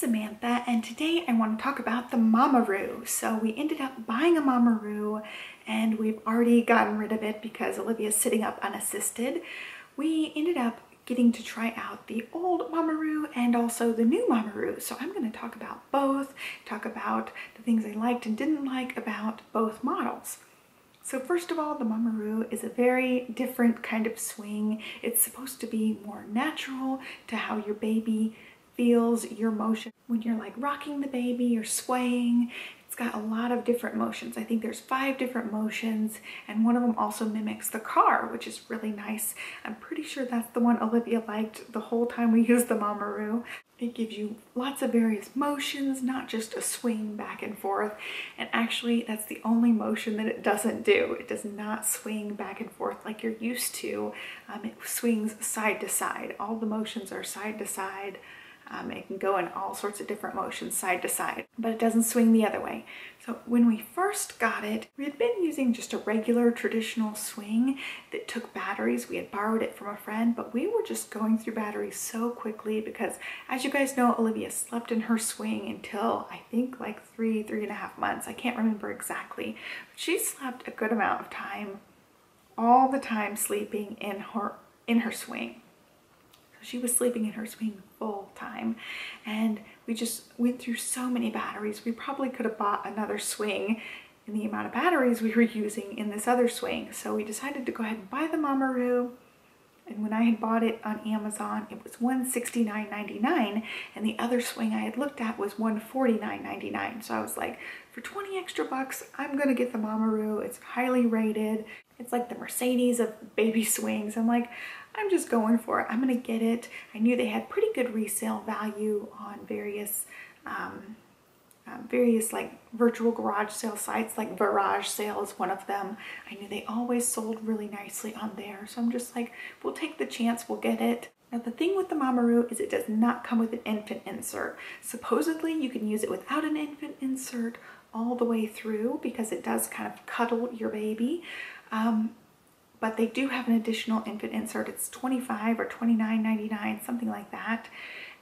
Samantha, and today I want to talk about the Mamaroo. So we ended up buying a Mamaroo, and we've already gotten rid of it because Olivia's sitting up unassisted. We ended up getting to try out the old Mamaroo and also the new Mamaroo. So I'm going to talk about both, talk about the things I liked and didn't like about both models. So first of all, the Mamaroo is a very different kind of swing. It's supposed to be more natural to how your baby feels, your motion. When you're like rocking the baby, you're swaying. It's got a lot of different motions. I think there's 5 different motions, and one of them also mimics the car, which is really nice. I'm pretty sure that's the one Olivia liked the whole time we used the Mamaroo. It gives you lots of various motions, not just a swing back and forth. And actually, that's the only motion that it doesn't do. It does not swing back and forth like you're used to. It swings side to side. All the motions are side to side. It can go in all sorts of different motions side to side, but it doesn't swing the other way. So when we first got it, we had been using just a regular traditional swing that took batteries. We had borrowed it from a friend, but we were just going through batteries so quickly because, as you guys know, Olivia slept in her swing until I think like 3.5 months. I can't remember exactly. But she slept a good amount of time, all the time sleeping in her swing. She was sleeping in her swing full time, and we just went through so many batteries. We probably could have bought another swing in the amount of batteries we were using in this other swing. So we decided to go ahead and buy the Mamaroo, and when I had bought it on Amazon, it was $169.99, and the other swing I had looked at was $149.99. So I was like, for 20 extra bucks, I'm gonna get the Mamaroo. It's highly rated. It's like the Mercedes of baby swings. I'm like, I'm just going for it. I'm gonna get it. I knew they had pretty good resale value on various like virtual garage sale sites, like Virage Sale is one of them. I knew they always sold really nicely on there. So I'm just like, we'll take the chance, we'll get it. Now the thing with the Mamaroo is it does not come with an infant insert. Supposedly you can use it without an infant insert all the way through because it does kind of cuddle your baby. But they do have an additional infant insert. It's $25 or $29.99, something like that.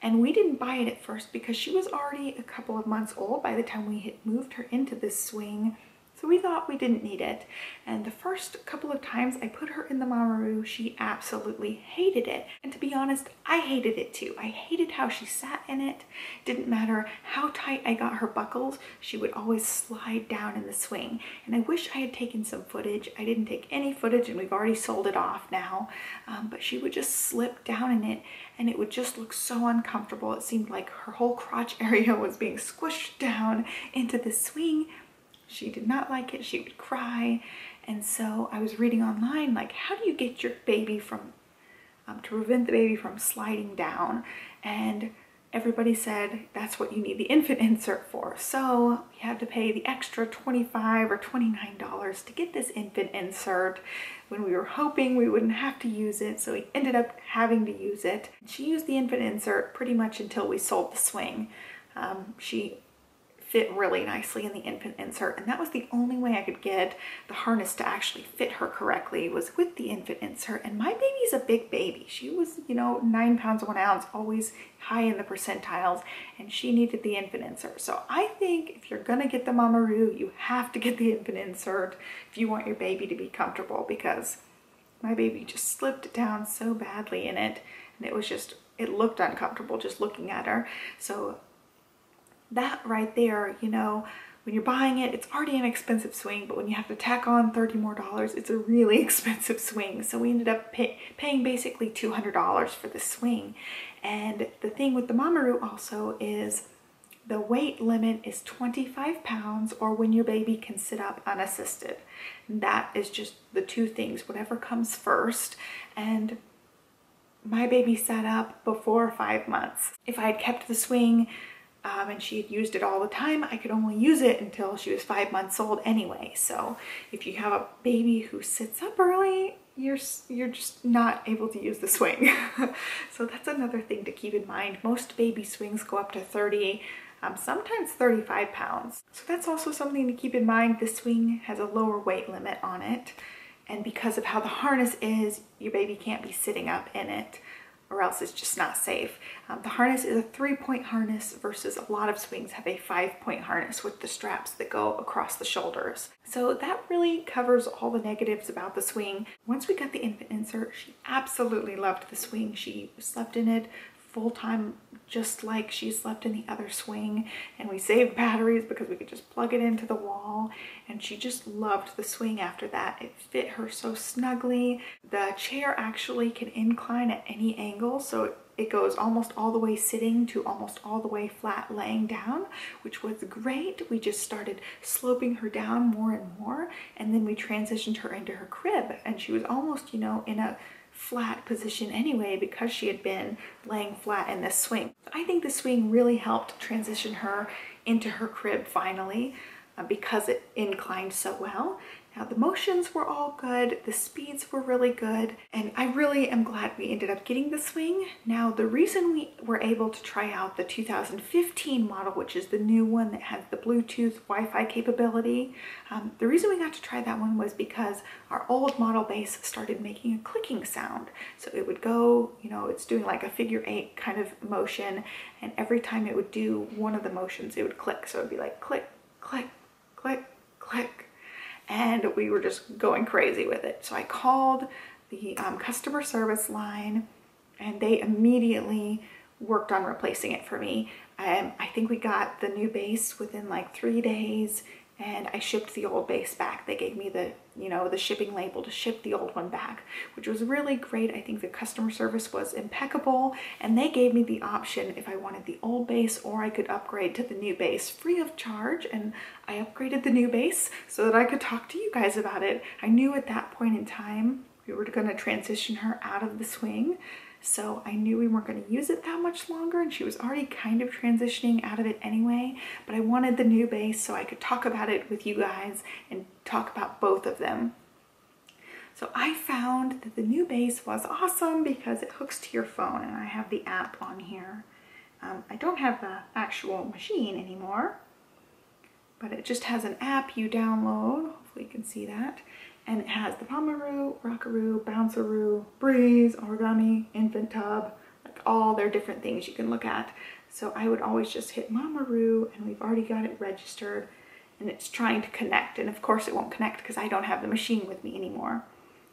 And we didn't buy it at first because she was already a couple of months old by the time we had moved her into this swing. So we thought we didn't need it. And the first couple of times I put her in the Mamaroo, she absolutely hated it. And to be honest, I hated it too. I hated how she sat in it. Didn't matter how tight I got her buckles, she would always slide down in the swing. And I wish I had taken some footage. I didn't take any footage, and we've already sold it off now. But she would just slip down in it, and it would just look so uncomfortable. It seemed like her whole crotch area was being squished down into the swing. She did not like it. She would cry. And so I was reading online, like, how do you get your baby from, to prevent the baby from sliding down? And everybody said, that's what you need the infant insert for. So we had to pay the extra $25 or $29 to get this infant insert when we were hoping we wouldn't have to use it. So we ended up having to use it. She used the infant insert pretty much until we sold the swing. She fit really nicely in the infant insert, and that was the only way I could get the harness to actually fit her correctly was with the infant insert. And my baby's a big baby. She was, you know, 9 pounds 1 ounce, always high in the percentiles, and she needed the infant insert. So I think if you're gonna get the Mamaroo, you have to get the infant insert if you want your baby to be comfortable, because my baby just slipped down so badly in it, and it was just, it looked uncomfortable just looking at her. So that right there, you know, when you're buying it, it's already an expensive swing, but when you have to tack on $30 more, it's a really expensive swing. So we ended up paying basically $200 for the swing. And the thing with the Mamaroo also is the weight limit is 25 pounds or when your baby can sit up unassisted. And that is just the two things, whatever comes first. And my baby sat up before 5 months. If I had kept the swing, and she had used it all the time, I could only use it until she was 5 months old anyway. So if you have a baby who sits up early, you're just not able to use the swing. So that's another thing to keep in mind. Most baby swings go up to 30, sometimes 35 pounds. So that's also something to keep in mind. This swing has a lower weight limit on it. And because of how the harness is, your baby can't be sitting up in it. or else it's just not safe. The harness is a 3-point harness versus a lot of swings have a 5-point harness with the straps that go across the shoulders. So that really covers all the negatives about the swing. Once we got the infant insert, she absolutely loved the swing. She slept in it full time, just like she slept in the other swing, and we saved batteries because we could just plug it into the wall, and she just loved the swing after that. It fit her so snugly. The chair actually can incline at any angle, so it goes almost all the way sitting to almost all the way flat laying down, which was great. We just started sloping her down more and more, and then we transitioned her into her crib, and she was almost, you know, in a flat position anyway because she had been laying flat in this swing. I think the swing really helped transition her into her crib finally because it inclined so well. Now the motions were all good, the speeds were really good, and I really am glad we ended up getting the swing. Now the reason we were able to try out the 2015 model, which is the new one that has the Bluetooth Wi-Fi capability, the reason we got to try that one was because our old model base started making a clicking sound. So it would go, you know, it's doing like a figure 8 kind of motion, and every time it would do one of the motions, it would click. So it'd be like click, click, click, click. And we were just going crazy with it. So I called the customer service line, and they immediately worked on replacing it for me. I think we got the new base within like 3 days, and I shipped the old base back. They gave me the, you know, the shipping label to ship the old one back, which was really great. I think the customer service was impeccable, and they gave me the option if I wanted the old base or I could upgrade to the new base free of charge, and I upgraded the new base so that I could talk to you guys about it. I knew at that point in time we were going to transition her out of the swing, so I knew we weren't going to use it that much longer, and she was already kind of transitioning out of it anyway, but I wanted the new base so I could talk about it with you guys and talk about both of them. So I found that the new base was awesome because it hooks to your phone, and I have the app on here. I don't have the actual machine anymore, but it just has an app you download. Hopefully you can see that. And it has the Mamaroo, Rockaroo, Bounceroo, Breeze, Origami, Infant Tub, like all their different things you can look at. So I would always just hit Mamaroo, and we've already got it registered, and it's trying to connect. And of course it won't connect because I don't have the machine with me anymore.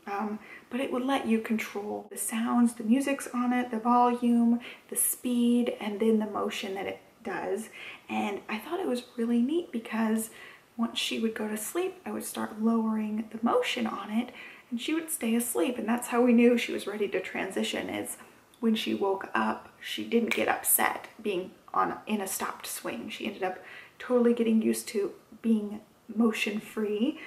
But it would let you control the sounds, the music's on it, the volume, the speed, and then the motion that it does. And I thought it was really neat because once she would go to sleep, I would start lowering the motion on it, and she would stay asleep. And that's how we knew she was ready to transition, is when she woke up, she didn't get upset being in a stopped swing. She ended up totally getting used to being motion free.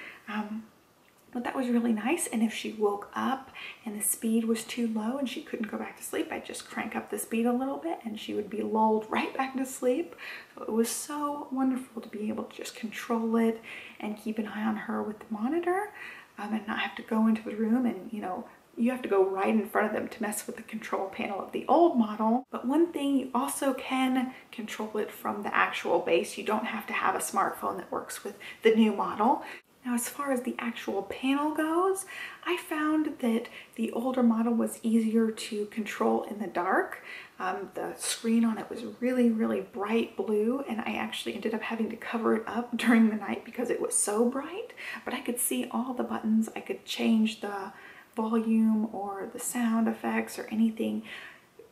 But that was really nice. And if she woke up and the speed was too low and she couldn't go back to sleep, I'd just crank up the speed a little bit and she would be lulled right back to sleep. So it was so wonderful to be able to just control it and keep an eye on her with the monitor, and not have to go into the room and, you know, you have to go right in front of them to mess with the control panel of the old model. But one thing, you also can control it from the actual base. You don't have to have a smartphone that works with the new model. Now, as far as the actual panel goes, I found that the older model was easier to control in the dark. The screen on it was really, really bright blue, and I actually ended up having to cover it up during the night because it was so bright. But I could see all the buttons. I could change the volume or the sound effects or anything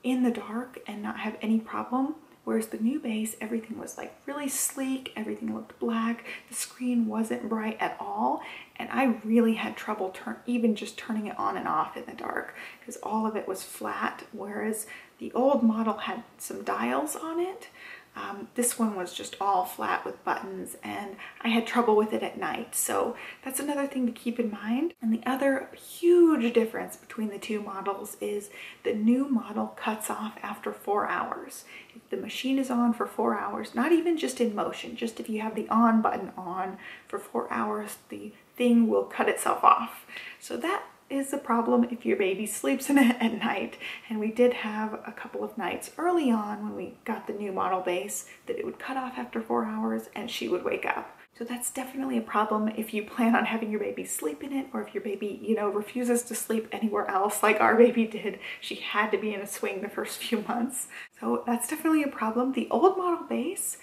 in the dark and not have any problem. Whereas the new base, everything was like really sleek, everything looked black, the screen wasn't bright at all, and I really had trouble even just turning it on and off in the dark because all of it was flat, whereas the old model had some dials on it. This one was just all flat with buttons, and I had trouble with it at night. So that's another thing to keep in mind. And the other huge difference between the two models is the new model cuts off after 4 hours. If the machine is on for 4 hours, not even just in motion, just if you have the on button on for 4 hours, the thing will cut itself off. So that is the problem if your baby sleeps in it at night. And we did have a couple of nights early on when we got the new model base that it would cut off after 4 hours and she would wake up. So that's definitely a problem if you plan on having your baby sleep in it, or if your baby, you know, refuses to sleep anywhere else like our baby did. She had to be in a swing the first few months. So that's definitely a problem. The old model base,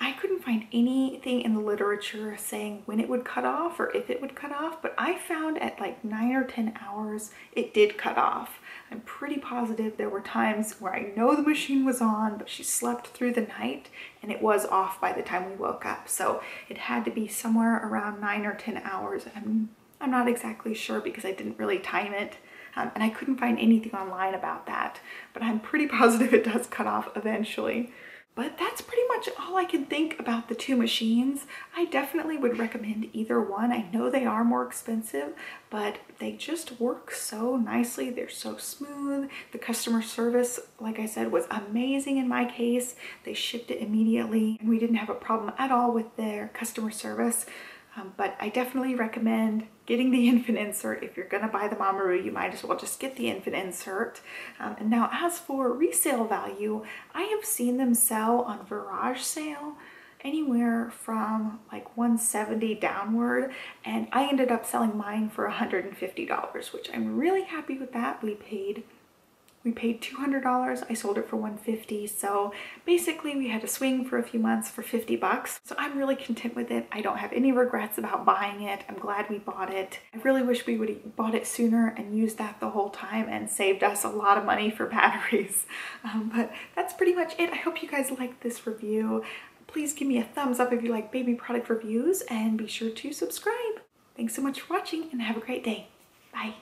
I couldn't find anything in the literature saying when it would cut off or if it would cut off, but I found at like 9 or 10 hours, it did cut off. I'm pretty positive there were times where I know the machine was on, but she slept through the night and it was off by the time we woke up. So it had to be somewhere around 9 or 10 hours. I'm not exactly sure because I didn't really time it. And I couldn't find anything online about that, but I'm pretty positive it does cut off eventually. But that's pretty much all I can think about the two machines. I definitely would recommend either one. I know they are more expensive, but they just work so nicely. They're so smooth. The customer service, like I said, was amazing in my case. They shipped it immediately, and we didn't have a problem at all with their customer service. But I definitely recommend getting the infant insert. If you're gonna buy the Mamaroo, you might as well just get the infant insert. And now as for resale value, I have seen them sell on Virage Sale anywhere from like $170 downward, and I ended up selling mine for $150, which I'm really happy with that. We paid $200, I sold it for $150, so basically we had a swing for a few months for $50. So I'm really content with it. I don't have any regrets about buying it. I'm glad we bought it. I really wish we would have bought it sooner and used that the whole time and saved us a lot of money for batteries. But that's pretty much it. I hope you guys liked this review. Please give me a thumbs up if you like baby product reviews, and be sure to subscribe. Thanks so much for watching and have a great day. Bye.